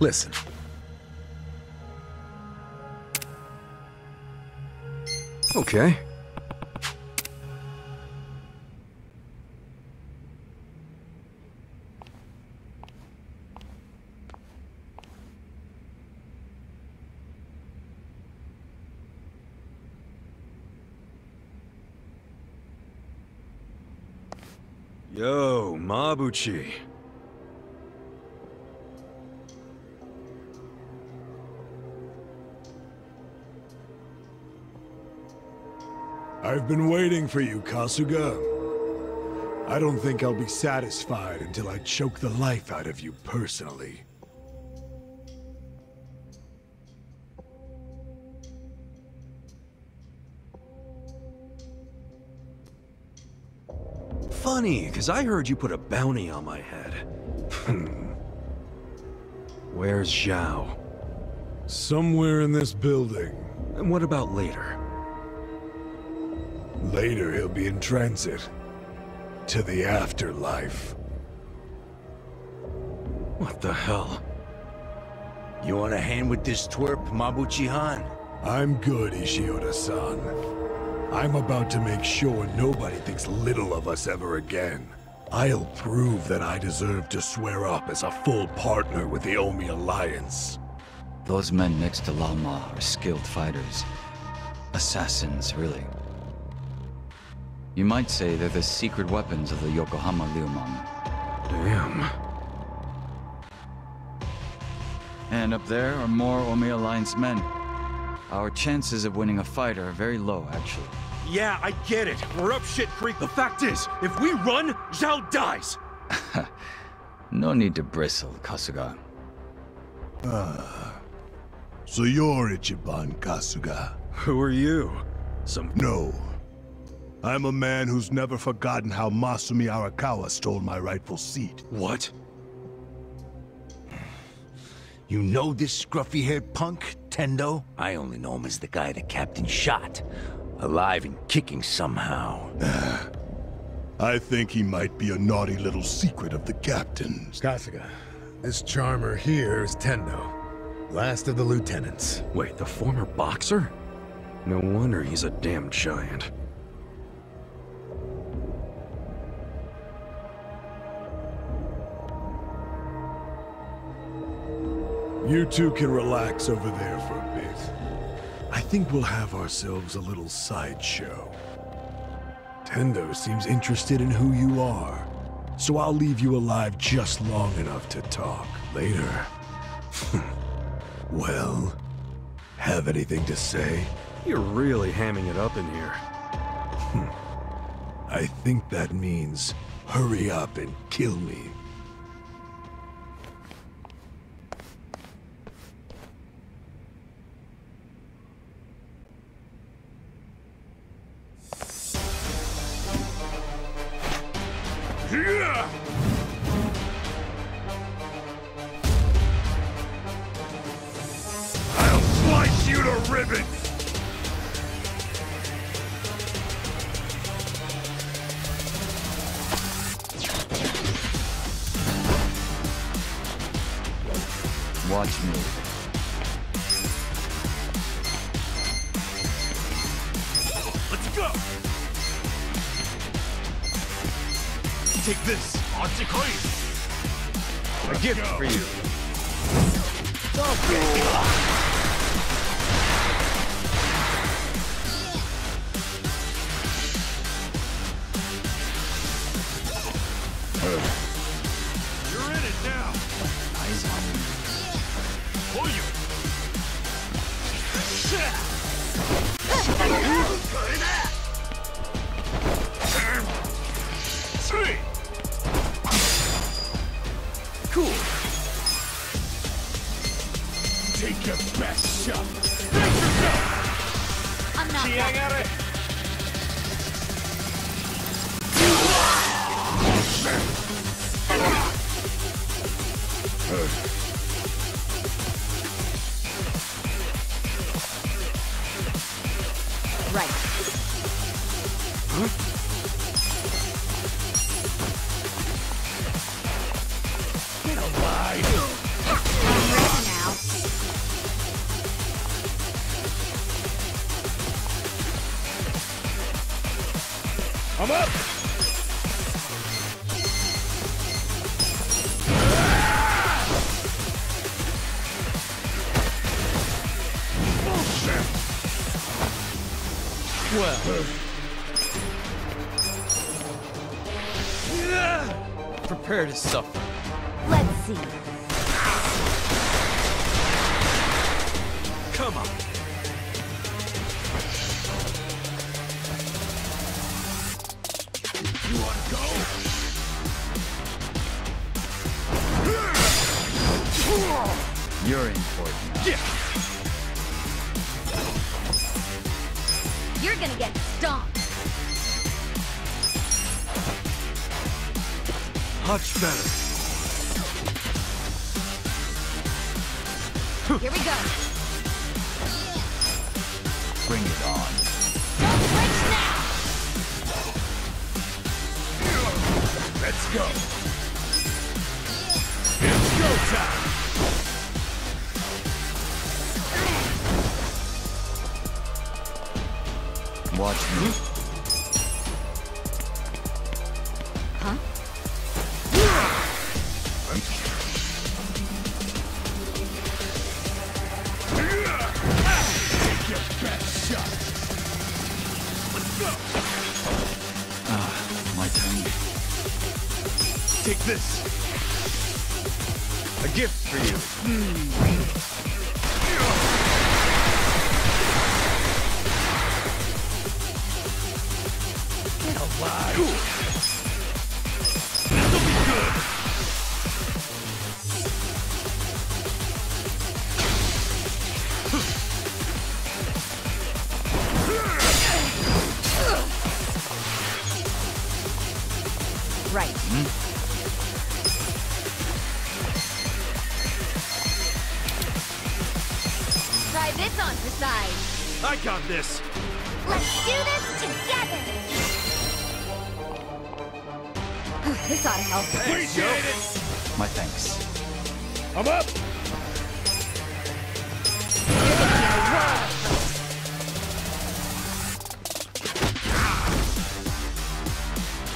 Listen. Okay. Yo, Mabuchi. I've been waiting for you, Kasuga. I don't think I'll be satisfied until I choke the life out of you personally. Funny, because I heard you put a bounty on my head. Where's Zhao? Somewhere in this building. And what about later? Later, he'll be in transit to the afterlife. What the hell? You want a hand with this twerp, Mabuchi-han? I'm good, Ishioda-san. I'm about to make sure nobody thinks little of us ever again. I'll prove that I deserve to swear up as a full partner with the Omi Alliance. Those men next to Lama are skilled fighters. Assassins, really. You might say they're the secret weapons of the Yokohama liumang. Damn. And up there are more Omi Alliance men. Our chances of winning a fight are very low, actually. Yeah, I get it. We're up shit creek. The fact is, if we run, Zhao dies! No need to bristle, Kasuga. So you're Ichiban, Kasuga. Who are you? No. I'm a man who's never forgotten how Masumi Arakawa stole my rightful seat. What? You know this scruffy-haired punk, Tendo? I only know him as the guy the captain shot. Alive and kicking somehow. I think he might be a naughty little secret of the captain's. Kasuga, this charmer here is Tendo. Last of the lieutenants. Wait, the former boxer? No wonder he's a damn giant. You two can relax over there for a bit. I think we'll have ourselves a little sideshow. Tendo seems interested in who you are, so I'll leave you alive just long enough to talk later. Well, have anything to say? You're really hamming it up in here. I think that means hurry up and kill me. Watch me. Let's go! Take this! A gift for you! You're in it now! Eyes on me. Oh, you! Three! Cool! Take your best shot! Make yourself! I'm not I got it! Right. Huh? Get alive! well. Prepare to suffer. Let's see. Come on. You wanna go? You're in for it now. Yeah. You're gonna get stomped. Much better. Here we go. Bring it on. Don't switch now. Let's go. It's go time. Watch me. Huh? Take this! A gift for you! Get alive! This'll be good! Right. Hmm? This on for size. I got this. Let's do this together. This ought to help. Appreciate it. My thanks. I'm up.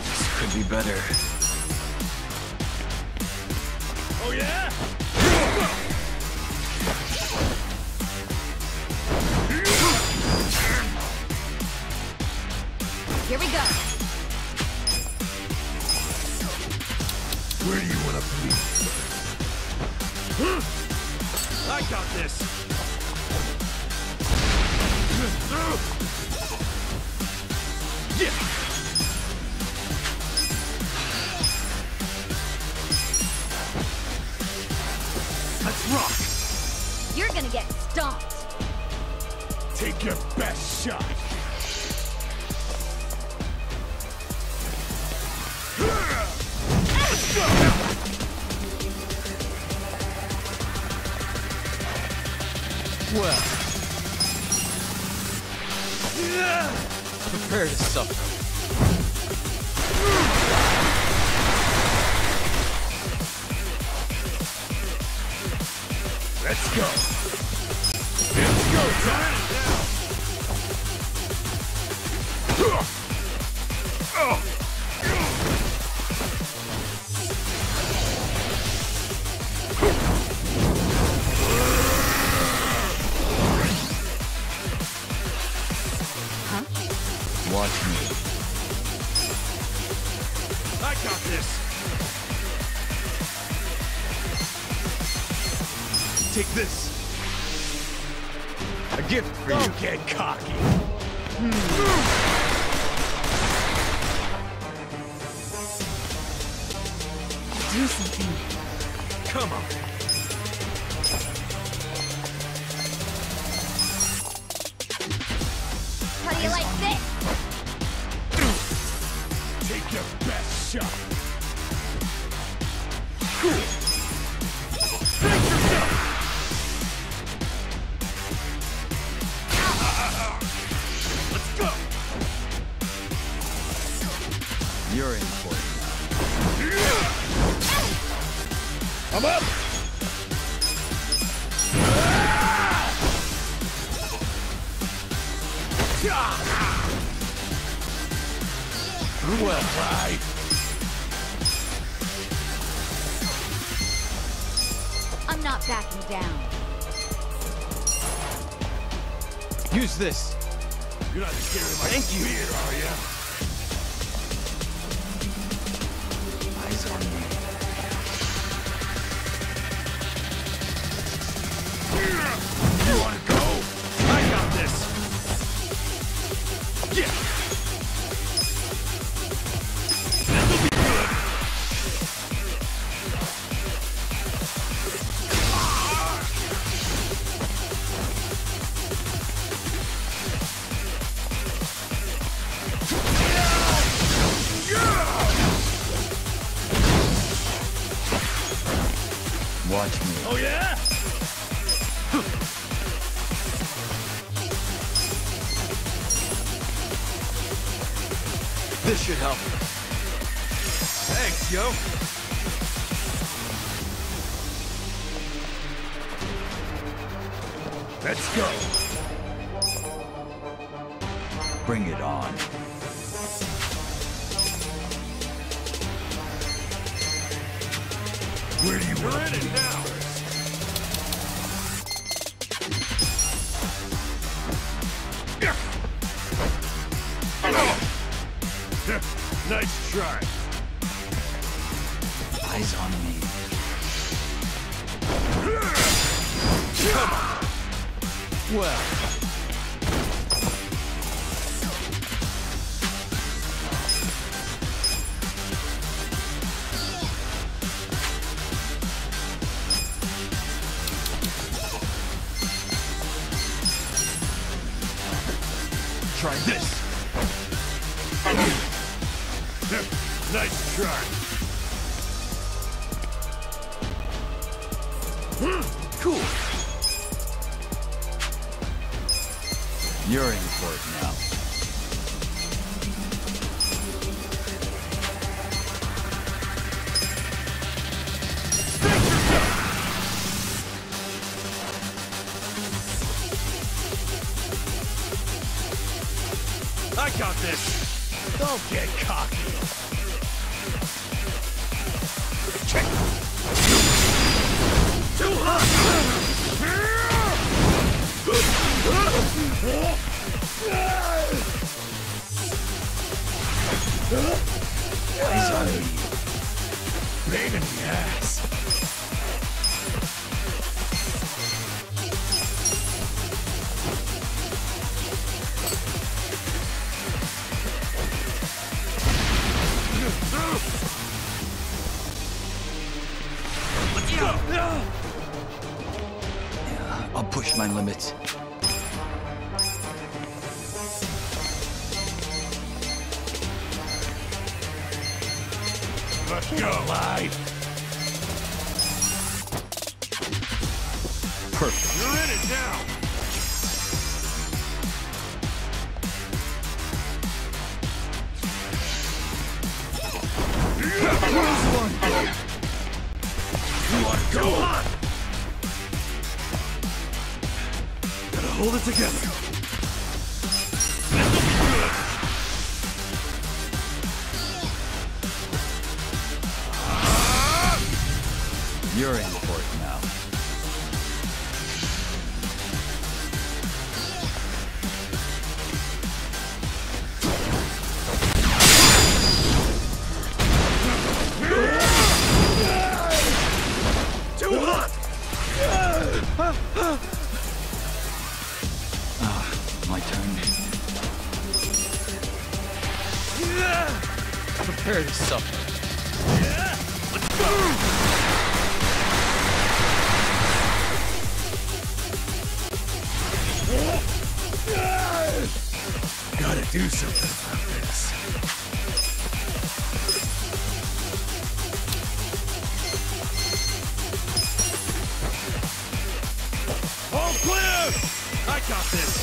This could be better. Oh yeah. Here we go. Where do you want to be? I got this. Yeah. Let's rock. You're gonna get stomped. Take your best shot. Well, prepare to suffer. Let's go. Let's go, time. Watch me. I got this. Take this. A gift for you. Don't get cocky. Do something. Come on. How do you like this? Your best shot. Cool. Thank yourself. Let's go. You're in for it now. I'm up. Well, right. I'm not backing down. Use this. You're not scared of my spear, are ya? Eyes on me. You wanna go? I got this! Yeah! This'll be good! Watch me. Oh yeah? This should help. Thanks, yo. Let's go. Bring it on. Where do you want to be? Now. Nice try. Eyes on me. Come on. Well. Try this. Nice try. Cool. You're in for it now. I got this. Don't get cocky. Eyes on me. Pain in the ass. Let's go. Yeah, I'll push my limits. Let's go live. Perfect. You're in it now. You want to go? Go on. Gotta hold it together. You're in for it now. Too hot! My turn. Prepare to suffer. Let's go! Gotta do something about this. All clear! I got this.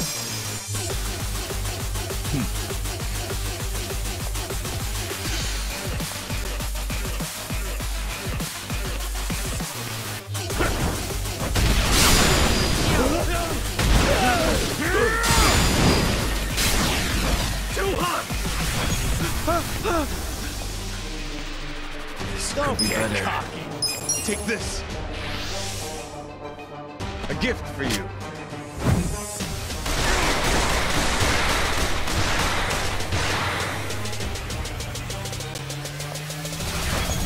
Don't get cocky. Take this. A gift for you.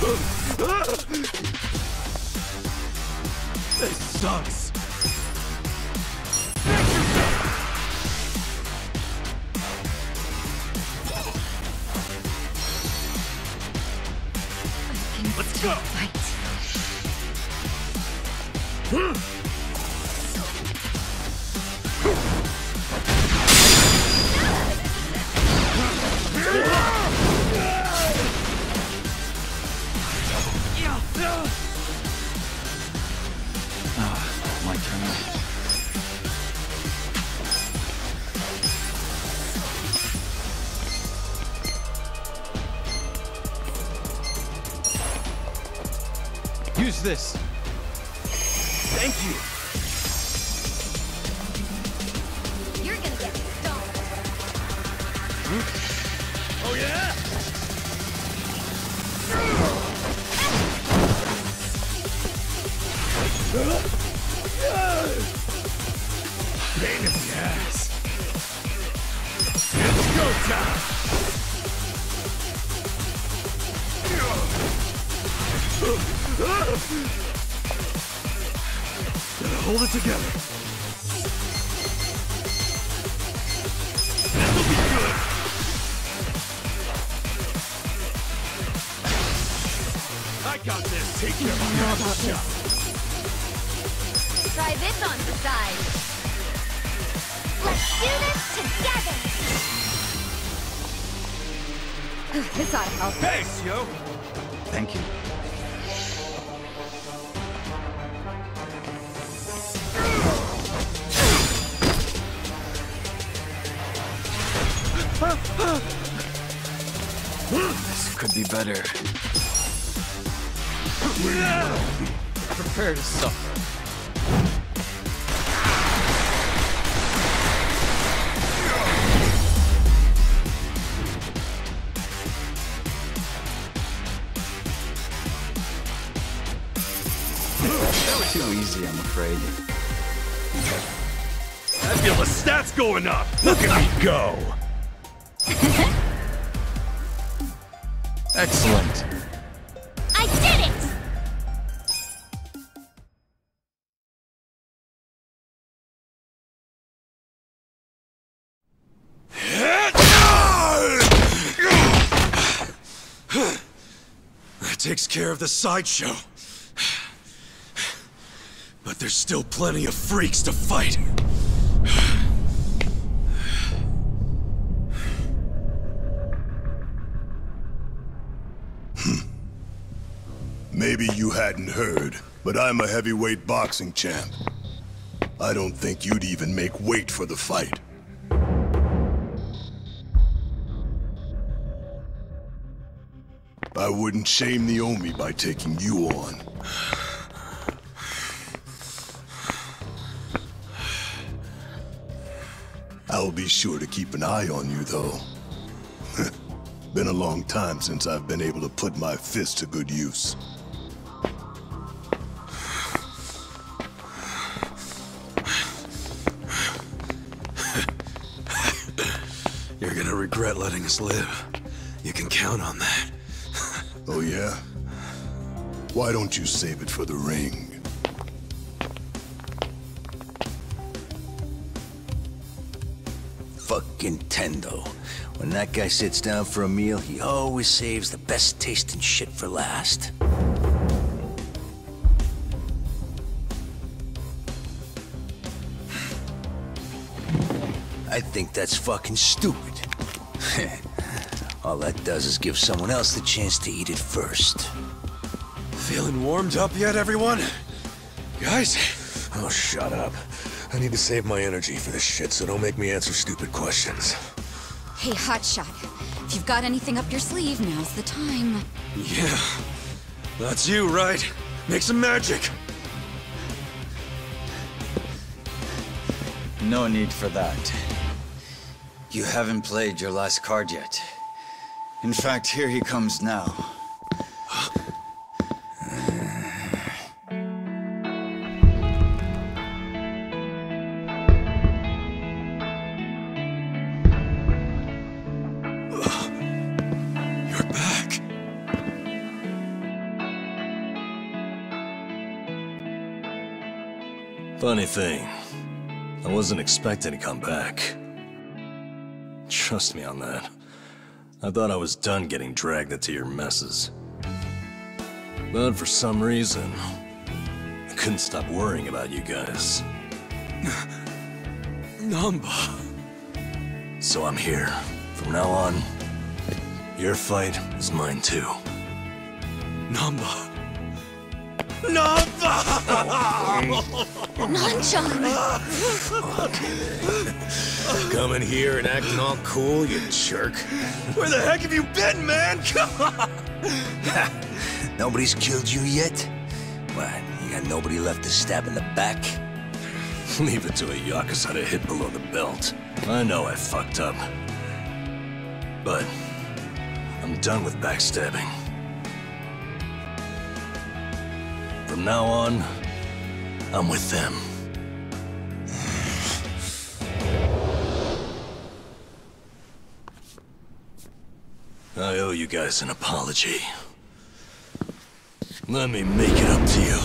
This sucks. Let's go. Fight. Use this. Thank you. You're gonna get stoned. Hmm? Oh yeah. Pain in the ass. It's go time. Gotta hold it together. This'll be good. I got this. Take care of your shot. Try this on the side. Let's do this together. This ought to help. Thanks, yo. Thank you. This could be better. Prepare to suffer. Too easy, I'm afraid. I feel the stats going up! Look at me go! Excellent. I did it! That takes care of the sideshow. But there's still plenty of freaks to fight. Maybe you hadn't heard, but I'm a heavyweight boxing champ. I don't think you'd even make weight for the fight. I wouldn't shame the Omi by taking you on. I'll be sure to keep an eye on you, though. Been a long time since I've been able to put my fist to good use. You're gonna regret letting us live. You can count on that. Oh, yeah? Why don't you save it for the ring? Fucking Tendo. When that guy sits down for a meal, he always saves the best tasting shit for last. I think that's fucking stupid. All that does is give someone else the chance to eat it first. Feeling warmed up yet, everyone? Guys? Oh, shut up. I need to save my energy for this shit, so don't make me answer stupid questions. Hey, Hotshot. If you've got anything up your sleeve, now's the time. Yeah. That's you, right? Make some magic! No need for that. You haven't played your last card yet. In fact, here he comes now. Funny thing, I wasn't expecting to come back. Trust me on that. I thought I was done getting dragged into your messes. But for some reason, I couldn't stop worrying about you guys. Namba. So I'm here. From now on, your fight is mine too. Namba. Namba! Nanchan! Coming here and acting all cool, you jerk. Where the heck have you been, man? Come on! Nobody's killed you yet? What, you got nobody left to stab in the back? Leave it to a Yakuza to hit below the belt. I know I fucked up. But I'm done with backstabbing. From now on, I'm with them. I owe you guys an apology. Let me make it up to you.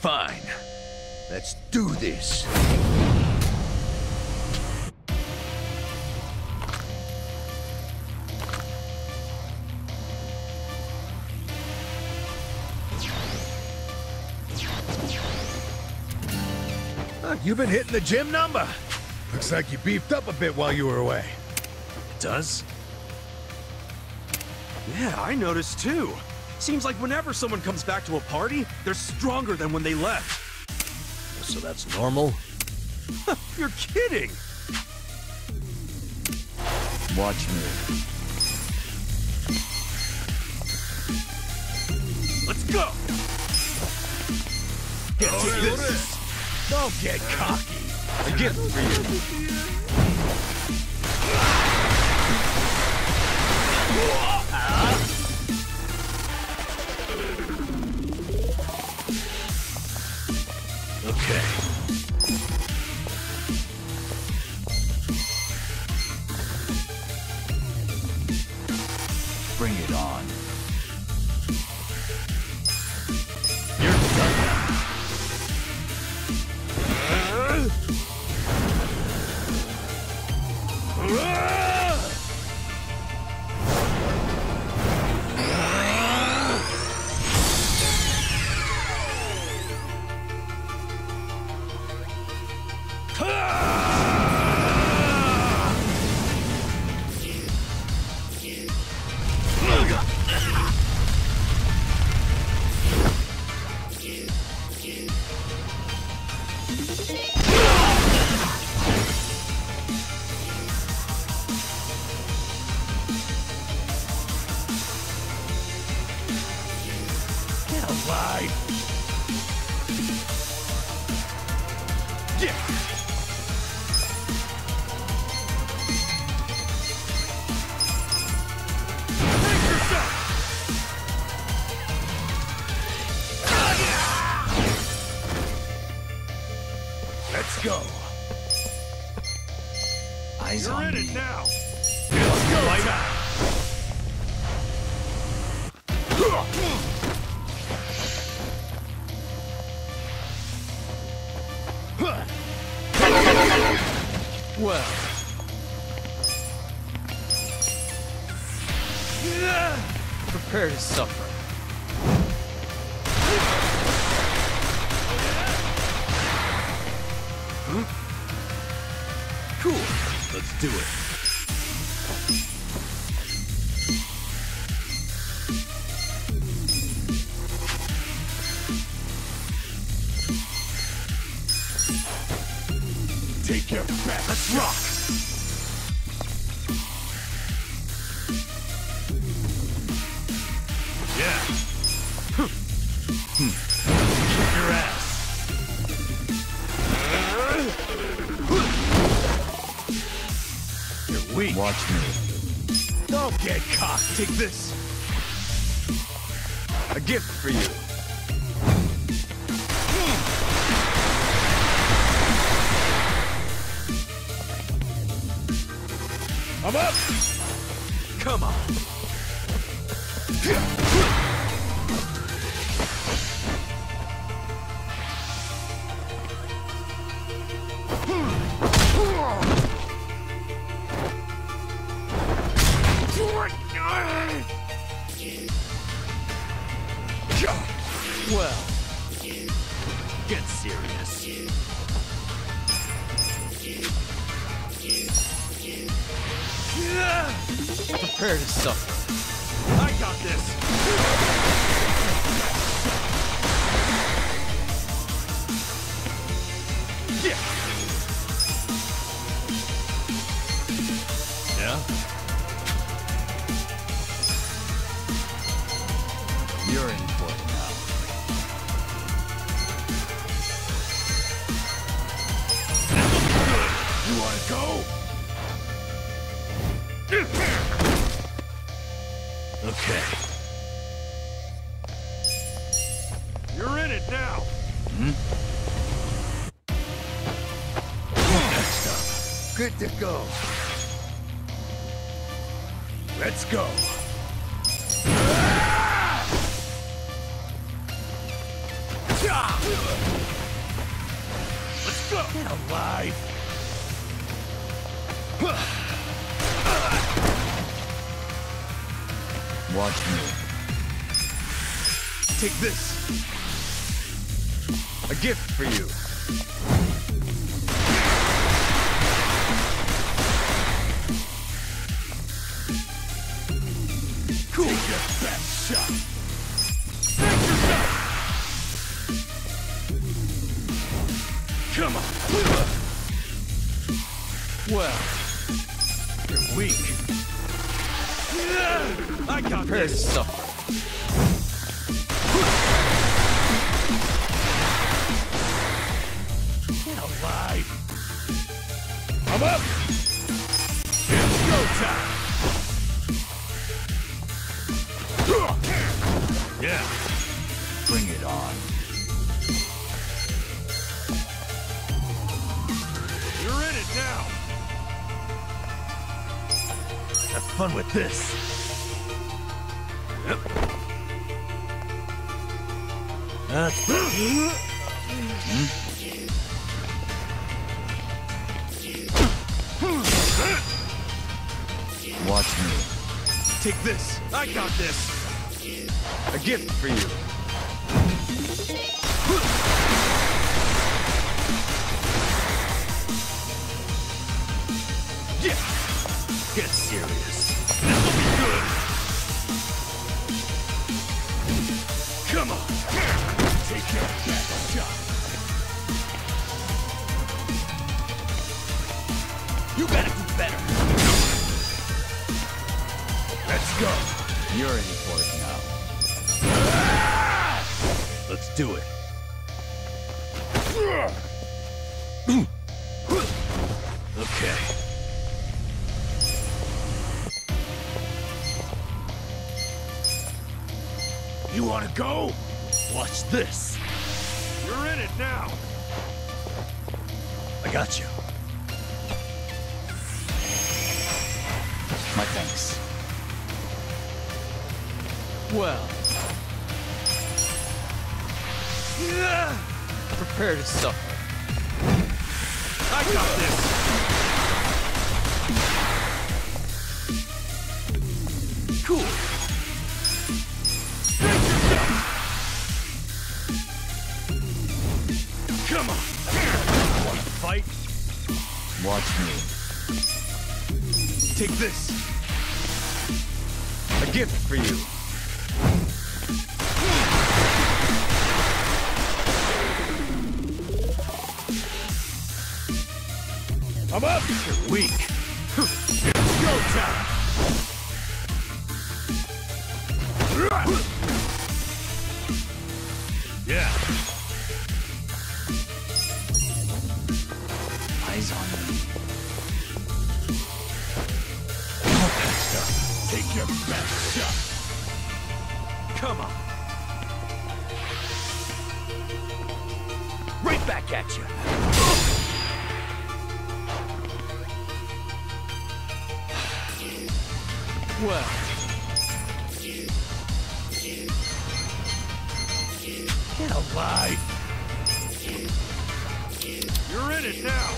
Fine. Let's do this. Huh, you've been hitting the gym, Namba. Looks like you beefed up a bit while you were away. Does? Yeah, I noticed too. Seems like whenever someone comes back to a party, they're stronger than when they left. So that's normal? You're kidding! Watch me. Let's go! Get to this! Don't get cocky! A gift for you! Okay. Bring it on. You're done now. Prepare to suffer. Huh? Cool. Let's do it. Take your back. Let's rock. Your ass. Watch me. Don't get caught. Take this. A gift for you. I'm up. Come on. Well, get serious. Prepare to suffer. I got this. Yeah. Yeah. You're in for it now. You wanna go? Okay. You're in it now. Next up. Good to go. Let's go. Let's go. Get alive. Watch me. Take this. A gift for you. Cool. Take your best shot. Thank yourself. Come on. Well, you're weak. I got this. Prepare to suffer. Get alive. I'm up. It's go time. Yeah. Bring it on. You're in it now. Have fun with this. Yep. That's Watch me. Take this. I got this. A gift for you. Yeah. Get serious. This'll be good. Come on. Take your best shot. You gotta do better. Let's go. You're in for it now. Let's do it. Okay. You wanna go? Watch this. You're in it now. I got you. My thanks. Well. Prepare to suffer. I got this. Cool. Come on! Want to fight? Watch me. Take this. A gift for you. I'm up. You're weak. It's go time. Yeah. On me. back at you. Well. Get alive. You're in it now.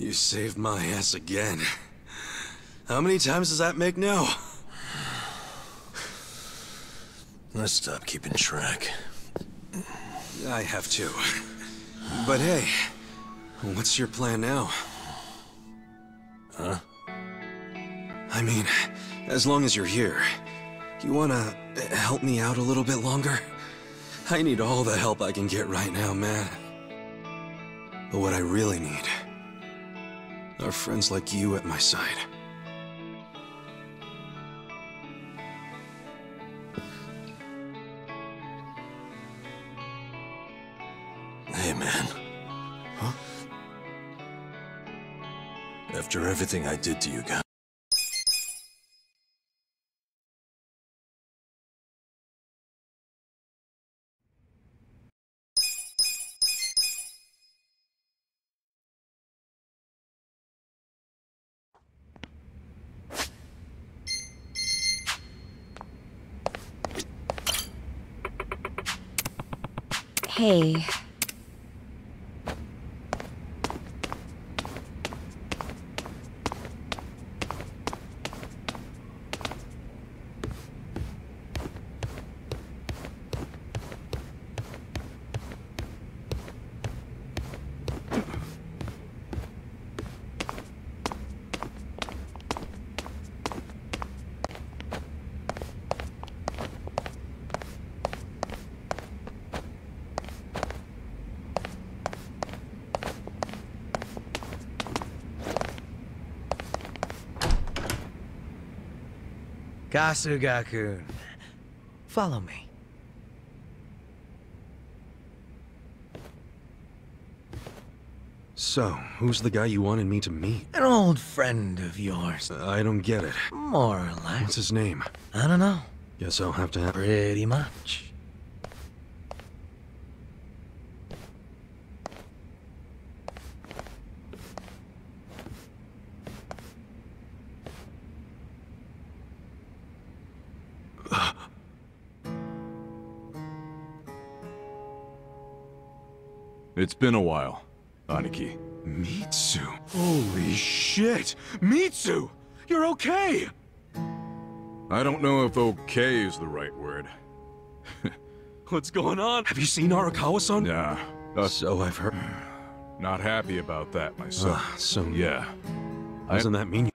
You saved my ass again. How many times does that make now? Let's stop keeping track. I have to. But hey, what's your plan now? Huh? I mean, as long as you're here, you wanna help me out a little bit longer? I need all the help I can get right now, man. But what I really need are friends like you at my side. Hey, man. Huh? After everything I did to you guys. Hey. Kasuga-kun, follow me. So, who's the guy you wanted me to meet? An old friend of yours. I don't get it. More or less. What's his name? I don't know. Guess I'll have to have... Pretty much. It's been a while, Aniki. Mitsu? Holy shit! Mitsu! You're okay! I don't know if okay is the right word. What's going on? Have you seen Arakawa-san? Yeah. So I've heard. Not happy about that myself. So yeah. Doesn't that mean